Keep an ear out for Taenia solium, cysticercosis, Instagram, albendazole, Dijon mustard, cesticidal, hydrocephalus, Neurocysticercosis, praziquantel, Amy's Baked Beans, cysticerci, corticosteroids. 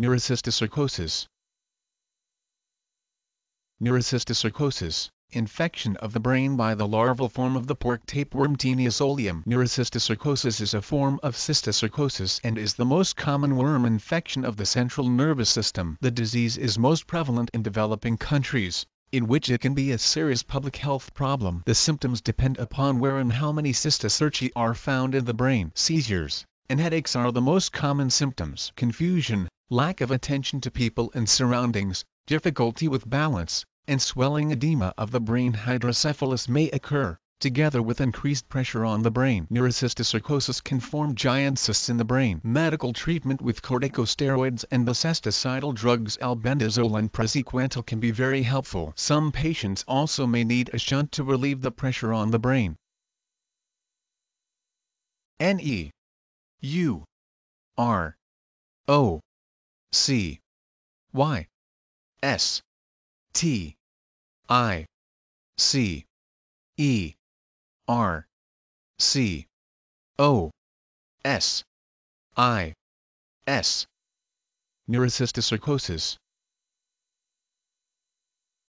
Neurocysticercosis. Neurocysticercosis, infection of the brain by the larval form of the pork tapeworm Taenia solium. Neurocysticercosis is a form of cysticercosis and is the most common worm infection of the central nervous system. The disease is most prevalent in developing countries, in which it can be a serious public health problem. The symptoms depend upon where and how many cysticerci are found in the brain. Seizures and headaches are the most common symptoms. Confusion, lack of attention to people and surroundings, difficulty with balance, and swelling edema of the brain hydrocephalus may occur, together with increased pressure on the brain. Neurocysticercosis can form giant cysts in the brain. Medical treatment with corticosteroids and the cysticidal drugs albendazole and praziquantel can be very helpful. Some patients also may need a shunt to relieve the pressure on the brain. Neurocysticercosis.